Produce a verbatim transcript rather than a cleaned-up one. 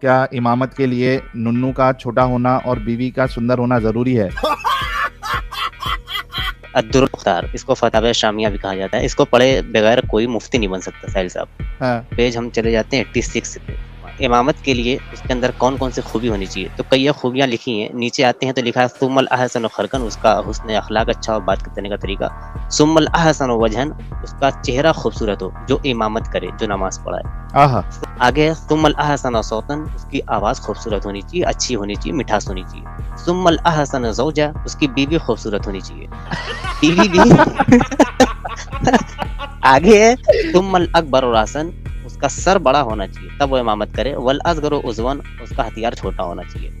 क्या इमामत के लिए नुन्नू का छोटा होना और बीवी का सुंदर होना ज़रूरी है? अद्दुरुख्तार, इसको फतवा शामिया भी कहा जाता है। इसको पढ़े बगैर कोई मुफ्ती नहीं बन सकता। साहिल साहब, हाँ। पेज हम चले जाते हैं छियासी पे। इमामत के लिए उसके अंदर कौन कौन सी खूबी होनी चाहिए, तो कई खूबियाँ लिखी हैं। नीचे आते हैं तो लिखा है सुम्मल अहसन खरकन, उसका हुस्न अखलाक अच्छा हो, बात करने का तरीका। सुम्मल अहसन वजहन, उसका चेहरा खूबसूरत हो, जो इमामत करे, जो नमाज पढ़ाए। आगे सुम्मल अहसन सौतन, उसकी आवाज़ खूबसूरत होनी चाहिए, अच्छी होनी चाहिए, मिठास होनी चाहिए। सुम्मल अहसन ज़ौजा, उसकी बीवी खूबसूरत होनी चाहिए, बीवी भी। आगे सुम्मल अकबर और आसन, उसका सर बड़ा होना चाहिए, तब वो इमामत करे। वल असगर उजवन, उसका हथियार छोटा होना चाहिए।